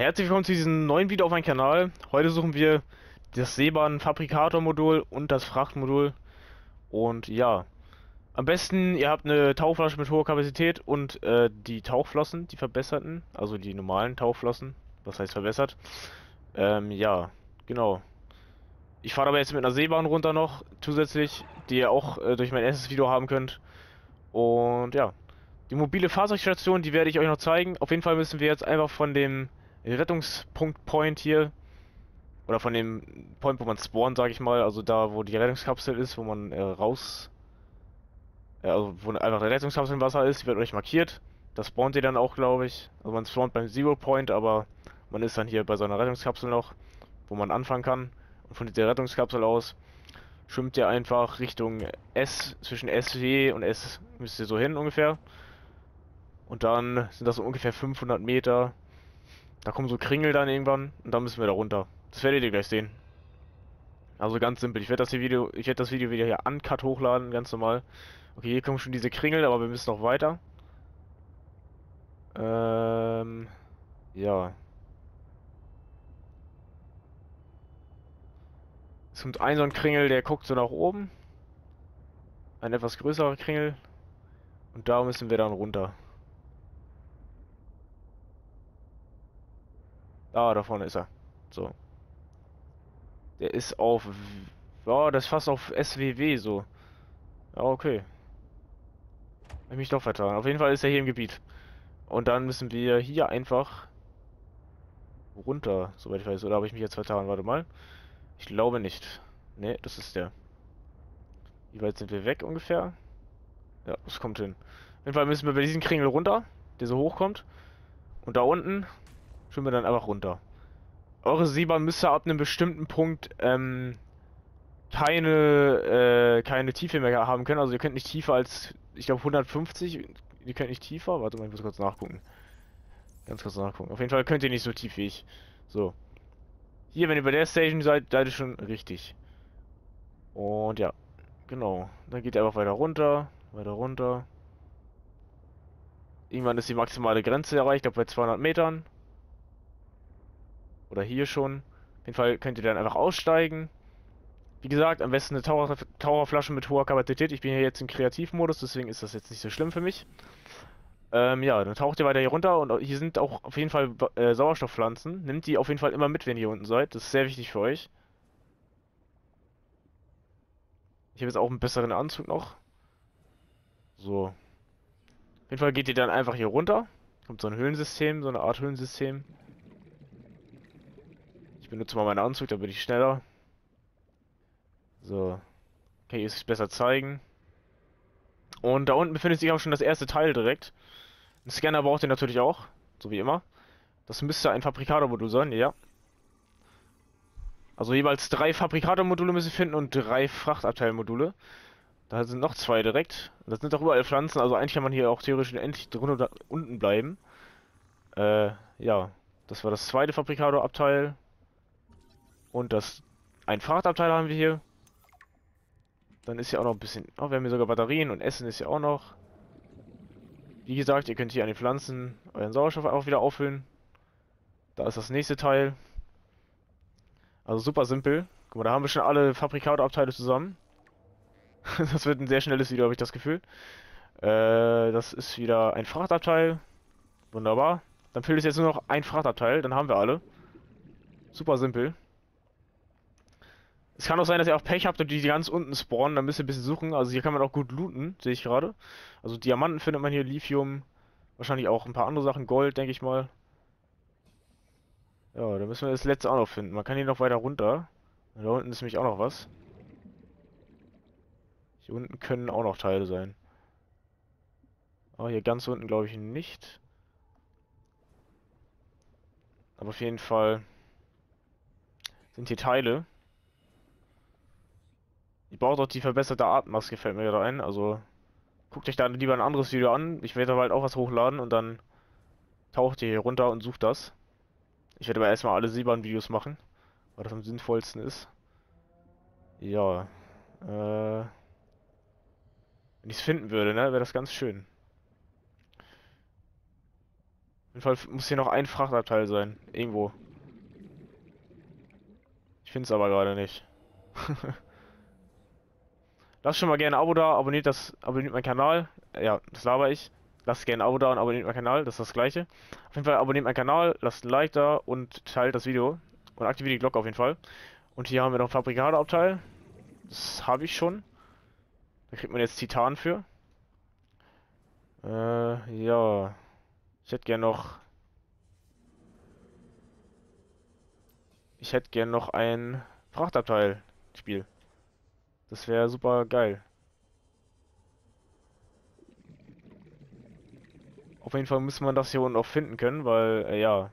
Herzlich willkommen zu diesem neuen Video auf meinem Kanal. Heute suchen wir das Seebahn Fabrikatormodul und das Frachtmodul. Und ja, am besten ihr habt eine Tauchflasche mit hoher Kapazität und die Tauchflossen, die verbesserten, also die normalen Tauchflossen, was heißt verbessert. Ja, genau. Ich fahre aber jetzt mit einer Seebahn runter noch zusätzlich, die ihr auch durch mein erstes Video haben könnt. Und ja, die mobile Fahrzeugstation, die werde ich euch noch zeigen. Auf jeden Fall müssen wir jetzt einfach von dem Rettungspunkt hier, oder von dem Point, wo man spawnt, sag ich mal, also da, wo die Rettungskapsel ist, wo man also wo einfach eine Rettungskapsel im Wasser ist, die wird euch markiert. Das spawnt ihr dann auch, glaube ich. Also man spawnt beim Zero Point, aber man ist dann hier bei so einer Rettungskapsel noch, wo man anfangen kann. Und von dieser Rettungskapsel aus schwimmt ihr einfach Richtung S, zwischen SW und S müsst ihr so hin ungefähr. Und dann sind das so ungefähr 500 Meter. Da kommen so Kringel dann irgendwann und dann müssen wir da runter. Das werdet ihr gleich sehen. Also ganz simpel. Ich werde das Video wieder hier uncut hochladen, ganz normal. Okay, hier kommen schon diese Kringel, aber wir müssen noch weiter. Ja. Es kommt ein so ein Kringel, der guckt so nach oben. Ein etwas größerer Kringel. Und da müssen wir dann runter. Ah, da vorne ist er. So. Der ist auf... Ja, das ist fast auf SWW so. Ja, okay. Hab mich doch vertan. Auf jeden Fall ist er hier im Gebiet. Und dann müssen wir hier einfach runter, soweit ich weiß. Oder habe ich mich jetzt vertan? Warte mal. Ich glaube nicht. Ne, das ist der. Wie weit sind wir weg ungefähr? Ja, das kommt hin. Auf jeden Fall müssen wir bei diesem Kringel runter, der so hochkommt. Und da unten schwimmen wir dann einfach runter. Eure Seebahn müsste ab einem bestimmten Punkt keine Tiefe mehr haben können. Also ihr könnt nicht tiefer als, ich glaube, 150. Ihr könnt nicht tiefer. Warte mal, ich muss kurz nachgucken. Ganz kurz nachgucken. Auf jeden Fall könnt ihr nicht so tief wie ich. So. Hier, wenn ihr bei der Station seid, seid ihr schon richtig. Und ja. Genau. Dann geht ihr einfach weiter runter. Weiter runter. Irgendwann ist die maximale Grenze erreicht. Ich glaube bei 200 Metern. Oder hier schon. Auf jeden Fall könnt ihr dann einfach aussteigen. Wie gesagt, am besten eine Taucherflasche mit hoher Kapazität. Ich bin hier jetzt im Kreativmodus, deswegen ist das jetzt nicht so schlimm für mich. Ja, dann taucht ihr weiter hier runter und hier sind auch auf jeden Fall Sauerstoffpflanzen. Nehmt die auf jeden Fall immer mit, wenn ihr unten seid. Das ist sehr wichtig für euch. Ich habe jetzt auch einen besseren Anzug noch. So. Auf jeden Fall geht ihr dann einfach hier runter. Kommt so ein Höhlensystem, so eine Art Höhlensystem. Ich benutze mal meinen Anzug, da bin ich schneller. So. Kann ich es besser zeigen. Und da unten befindet sich auch schon das erste Teil direkt. Einen Scanner braucht ihr natürlich auch. So wie immer. Das müsste ein Fabrikatormodul sein, ja. Also jeweils 3 Fabrikatormodule müsst ihr finden und 3 Frachtabteilmodule. Da sind noch 2 direkt. Das sind doch überall Pflanzen, also eigentlich kann man hier auch theoretisch endlich drunter oder unten bleiben. Ja. Das war das zweite Fabrikatorabteil. Und ein Fahrradabteil haben wir hier. Dann ist hier auch noch ein bisschen... Oh, wir haben hier sogar Batterien und Essen ist hier auch noch. Wie gesagt, ihr könnt hier an den Pflanzen euren Sauerstoff auch wieder auffüllen. Da ist das nächste Teil. Also super simpel. Guck mal, da haben wir schon alle Fabrikatorabteile zusammen. Das wird ein sehr schnelles Video, habe ich das Gefühl. Das ist wieder ein Frachtabteil. Wunderbar. Dann fehlt es jetzt nur noch ein Frachtabteil, dann haben wir alle. Super simpel. Es kann auch sein, dass ihr auch Pech habt und die ganz unten spawnen, dann müsst ihr ein bisschen suchen. Also hier kann man auch gut looten, sehe ich gerade. Also Diamanten findet man hier, Lithium, wahrscheinlich auch ein paar andere Sachen, Gold, denke ich mal. Ja, da müssen wir das letzte auch noch finden. Man kann hier noch weiter runter. Da unten ist nämlich auch noch was. Hier unten können auch noch Teile sein. Aber hier ganz unten glaube ich nicht. Aber auf jeden Fall sind hier Teile. Ihr braucht auch die verbesserte Atemmaske, fällt mir gerade ein. Also guckt euch da lieber ein anderes Video an. Ich werde da bald auch was hochladen und dann taucht ihr hier runter und sucht das. Ich werde aber erstmal alle Seebahn-Videos machen, weil das am sinnvollsten ist. Ja. Wenn ich es finden würde, ne, wäre das ganz schön. Auf jeden Fall muss hier noch ein Frachtabteil sein. Irgendwo. Ich finde es aber gerade nicht. Lasst schon mal gerne ein Abo da, abonniert meinen Kanal. Ja, das laber ich. Lasst gerne ein Abo da und abonniert meinen Kanal, das ist das gleiche. Auf jeden Fall abonniert meinen Kanal, lasst ein Like da und teilt das Video. Und aktiviert die Glocke auf jeden Fall. Und hier haben wir noch ein Fabrikatorabteil. Das habe ich schon. Da kriegt man jetzt Titan für. Ja. Ich hätte gern noch ein Frachtabteil-Spiel. Das wäre super geil. Auf jeden Fall müsste man das hier unten auch finden können, weil, ja,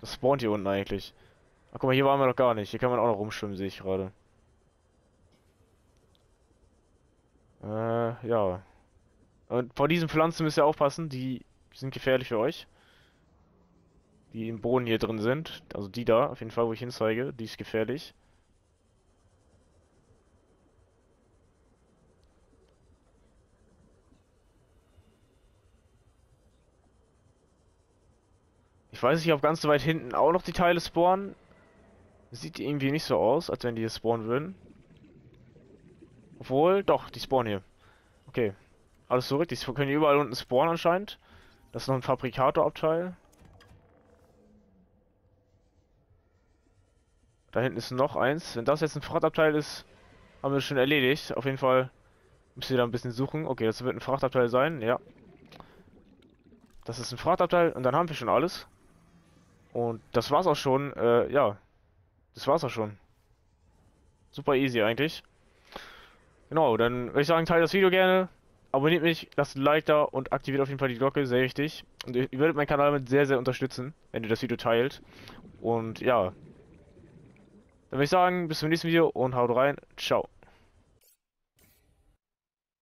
das spawnt hier unten eigentlich. Ach, guck mal, hier waren wir noch gar nicht. Hier kann man auch noch rumschwimmen, sehe ich gerade. Ja. Und vor diesen Pflanzen müsst ihr aufpassen, die sind gefährlich für euch. Die im Boden hier drin sind. Also die da, auf jeden Fall, wo ich hinzeige, die ist gefährlich. Ich weiß nicht, ob ganz so weit hinten auch noch die Teile spawnen. Sieht irgendwie nicht so aus, als wenn die hier spawnen würden. Obwohl, doch, die spawnen hier. Okay. Alles zurück, die können hier überall unten spawnen anscheinend. Das ist noch ein Fabrikatorabteil. Da hinten ist noch eins. Wenn das jetzt ein Frachtabteil ist, haben wir es schon erledigt. Auf jeden Fall müsst ihr da ein bisschen suchen. Okay, das wird ein Frachtabteil sein, ja. Das ist ein Frachtabteil und dann haben wir schon alles. Und das war's auch schon, ja. Das war's auch schon. Super easy eigentlich. Genau, dann würde ich sagen, teilt das Video gerne. Abonniert mich, lasst ein Like da und aktiviert auf jeden Fall die Glocke, sehr wichtig. Und ihr würdet meinen Kanal damit sehr, sehr unterstützen, wenn ihr das Video teilt. Und ja, dann würde ich sagen, bis zum nächsten Video und haut rein. Ciao.